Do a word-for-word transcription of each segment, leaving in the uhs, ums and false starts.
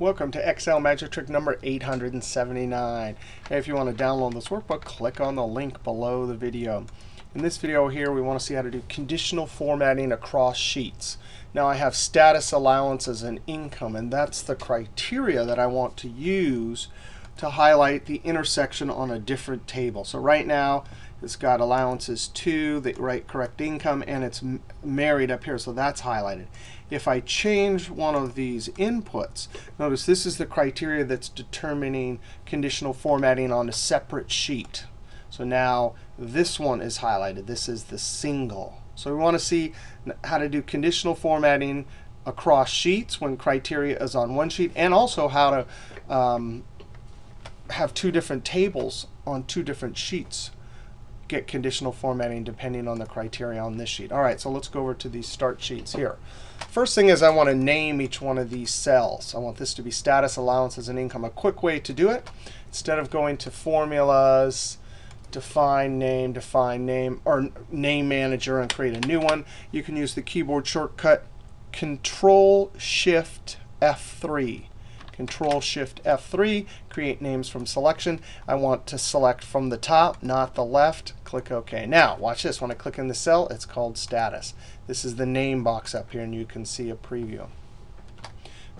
Welcome to Excel Magic Trick number eight hundred seventy-nine. If you want to download this workbook, click on the link below the video. In this video here, we want to see how to do conditional formatting across sheets. Now I have status allowances and income, and that's the criteria that I want to use to highlight the intersection on a different table. So right now, it's got allowances to the right correct income, and it's married up here, so that's highlighted. If I change one of these inputs, notice this is the criteria that's determining conditional formatting on a separate sheet. So now this one is highlighted. This is the single. So we want to see how to do conditional formatting across sheets when criteria is on one sheet, and also how to um, have two different tables on two different sheets get conditional formatting depending on the criteria on this sheet. All right, so let's go over to these start sheets here. First thing is I want to name each one of these cells. I want this to be status, allowances, and income. A quick way to do it, instead of going to formulas, define name, define name, or name manager and create a new one, you can use the keyboard shortcut Control Shift F three. Control Shift F three, create names from selection. I want to select from the top, not the left. Click OK. Now, watch this. When I click in the cell, it's called status. This is the name box up here, and you can see a preview.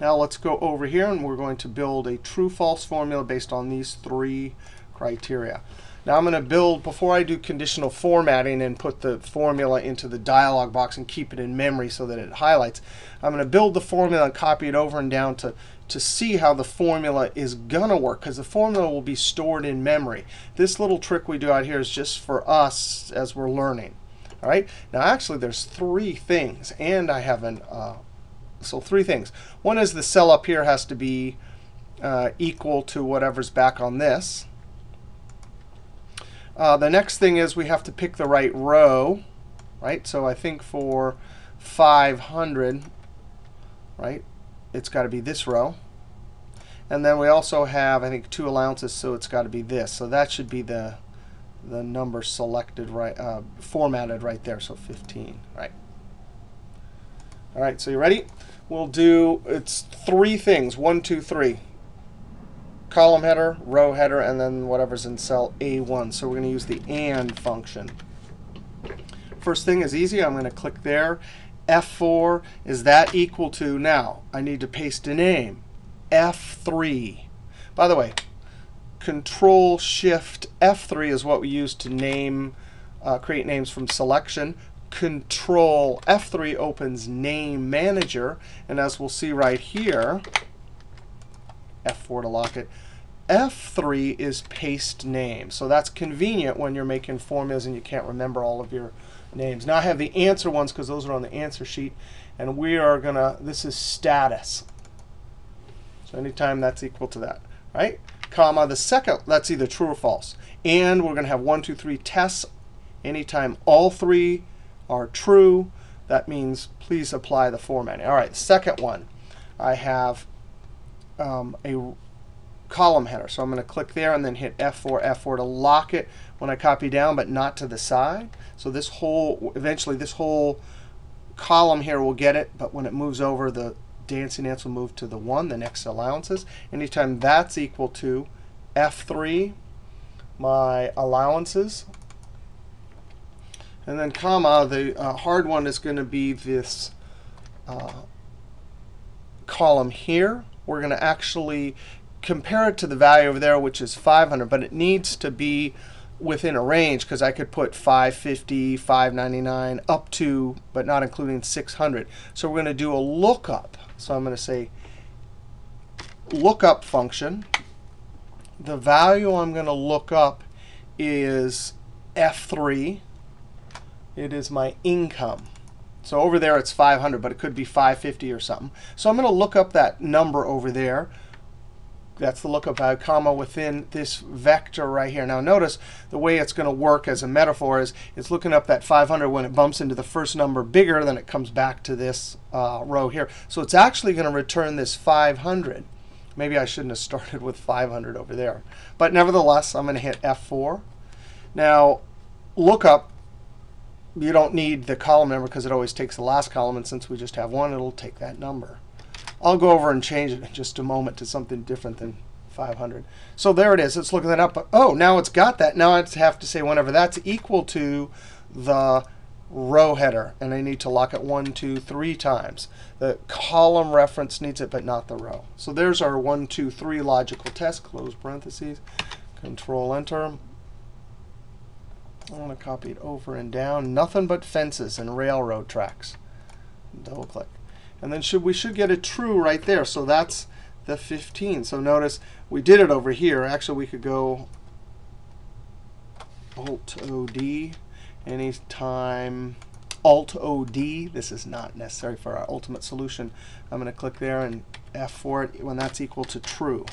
Now let's go over here, and we're going to build a true-false formula based on these three criteria. Now I'm going to build, before I do conditional formatting and put the formula into the dialog box and keep it in memory so that it highlights, I'm going to build the formula and copy it over and down to, to see how the formula is going to work, because the formula will be stored in memory. This little trick we do out here is just for us as we're learning. All right. Now actually there's three things, and I have an, uh, so three things. One is the cell up here has to be uh, equal to whatever's back on this. Uh, the next thing is we have to pick the right row, right? So I think for five hundred, right, it's got to be this row. And then we also have, I think, two allowances, so it's got to be this. So that should be the the number selected, right, uh, formatted right there. So fifteen, right? All right. So you ready? We'll do it's three things: one, two, three. Column header, row header, and then whatever's in cell A one. So we're going to use the AND function. First thing is easy. I'm going to click there. F four, is that equal to? Now, I need to paste a name, F three. By the way, Control-Shift-F three is what we use to name, uh, create names from selection. Control-F three opens Name Manager. And as we'll see right here, F four to lock it. F three is paste name. So that's convenient when you're making formulas and you can't remember all of your names. Now I have the answer ones because those are on the answer sheet. And we are going to, this is status. So anytime that's equal to that, right? Comma, the second, that's either true or false. And we're going to have one, two, three tests. Anytime all three are true, that means please apply the formatting. All right, second one, I have Um, a column header. So I'm going to click there and then hit F four, F four to lock it when I copy down, but not to the side. So this whole, eventually this whole column here will get it, but when it moves over, the dancing ants will move to the one, the next allowances. Anytime that's equal to F three, my allowances. And then comma, the uh, hard one is going to be this uh, column here. We're going to actually compare it to the value over there, which is five hundred. But it needs to be within a range, because I could put five fifty, five ninety-nine, up to, but not including six hundred. So we're going to do a lookup. So I'm going to say lookup function. The value I'm going to look up is F three. It is my income. So over there, it's five hundred, but it could be five fifty or something. So I'm going to look up that number over there. That's the lookup value, comma, within this vector right here. Now notice the way it's going to work as a metaphor is it's looking up that five hundred. When it bumps into the first number bigger, then it comes back to this uh, row here. So it's actually going to return this five hundred. Maybe I shouldn't have started with five hundred over there. But nevertheless, I'm going to hit F four. Now lookup. You don't need the column number because it always takes the last column. And since we just have one, it'll take that number. I'll go over and change it in just a moment to something different than five hundred. So there it is. Let's look that up. Oh, now it's got that. Now I have to say whenever that's equal to the row header. And I need to lock it one, two, three times. The column reference needs it, but not the row. So there's our one, two, three logical test. Close parentheses. Control Enter. I want to copy it over and down. Nothing but fences and railroad tracks. Double click. And then should we should get a true right there. So that's the fifteen. So notice we did it over here. Actually, we could go Alt O D. Anytime Alt O D. This is not necessary for our ultimate solution. I'm going to click there and F for it when that's equal to true.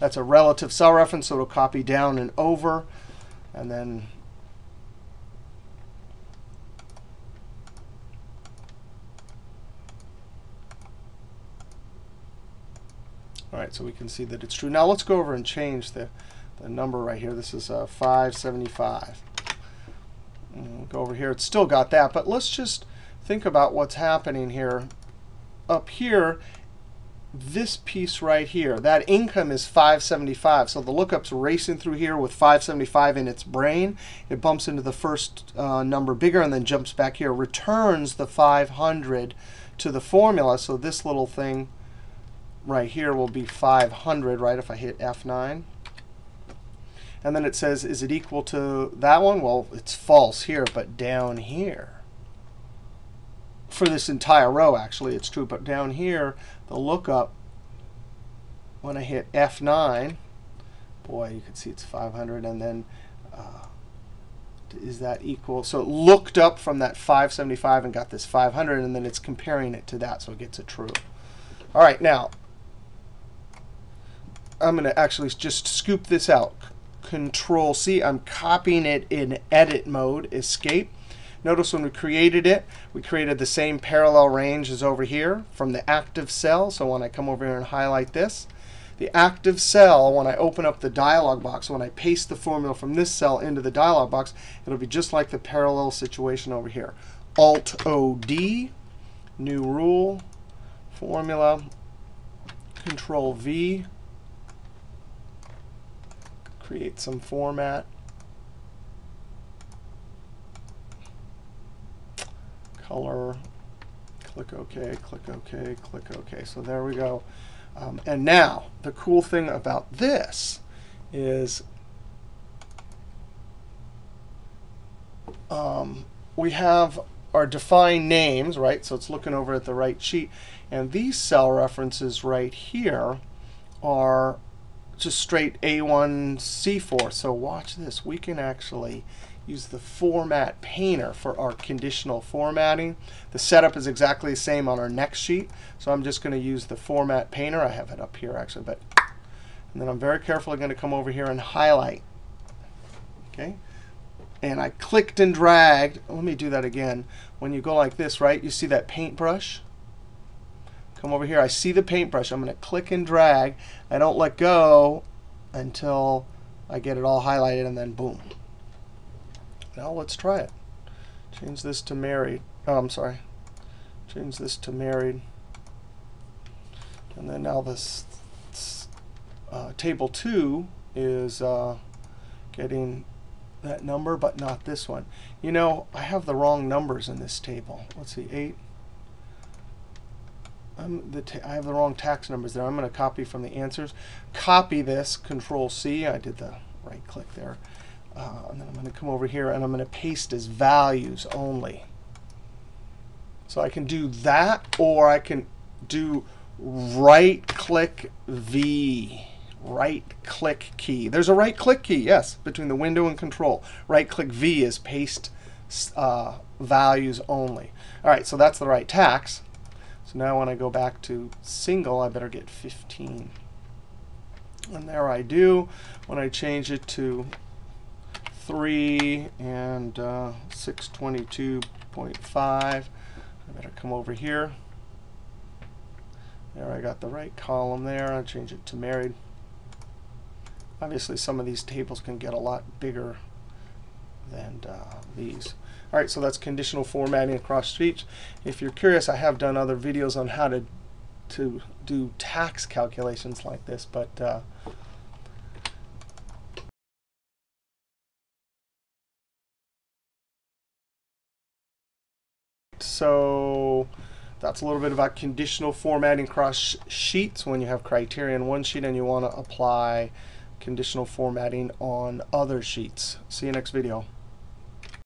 That's a relative cell reference, so it'll copy down and over. And then all right, so we can see that it's true. Now let's go over and change the, the number right here. This is uh, five seventy-five. We'll go over here. It's still got that, but let's just think about what's happening here. Up here, this piece right here, that income is five seventy-five. So the lookup's racing through here with five seventy-five in its brain. It bumps into the first uh, number bigger and then jumps back here, returns the five hundred to the formula. So this little thing right here will be five hundred, right, if I hit F nine. And then it says, is it equal to that one? Well, it's false here, but down here. For this entire row, actually, it's true. But down here, the lookup, when I hit F nine, boy, you can see it's five hundred. And then uh, is that equal? So it looked up from that five seventy-five and got this five hundred. And then it's comparing it to that, so it gets a true. All right, now. I'm going to actually just scoop this out. Control C. I'm copying it in edit mode, escape. Notice when we created it, we created the same parallel range as over here from the active cell. So when I come over here and highlight this, the active cell, when I open up the dialog box, when I paste the formula from this cell into the dialog box, it'll be just like the parallel situation over here. Alt O D, new rule, formula, Control V. Create some format, color, click OK, click OK, click OK. So there we go. Um, and now, the cool thing about this is um, we have our defined names, right? So it's looking over at the right sheet. And these cell references right here are just straight A one C four. So watch this. We can actually use the format painter for our conditional formatting. The setup is exactly the same on our next sheet. So I'm just going to use the format painter. I have it up here actually, but and then I'm very carefully going to come over here and highlight. Okay, and I clicked and dragged. Let me do that again. When you go like this, right? You see that paintbrush? Come over here. I see the paintbrush. I'm going to click and drag. I don't let go until I get it all highlighted, and then boom. Now let's try it. Change this to married. Oh, I'm sorry. Change this to married. And then now this uh, table two is uh, getting that number, but not this one. You know, I have the wrong numbers in this table. Let's see, eight. I'm the ta I have the wrong tax numbers there. I'm going to copy from the answers. Copy this, Control C. I did the right click there. Uh, and then I'm going to come over here, and I'm going to paste as values only. So I can do that, or I can do right-click V, right-click key. There's a right-click key, yes, between the window and control. Right-click V is paste uh, values only. All right, so that's the right tax. So now when I go back to single, I better get fifteen. And there I do. When I change it to three and uh, six twenty-two point five, I better come over here. There, I got the right column there. I change it to married. Obviously, some of these tables can get a lot bigger than uh, these. All right, so that's conditional formatting across sheets. If you're curious, I have done other videos on how to to do tax calculations like this, but uh, so that's a little bit about conditional formatting across sheets when you have criteria in one sheet and you want to apply conditional formatting on other sheets. See you next video.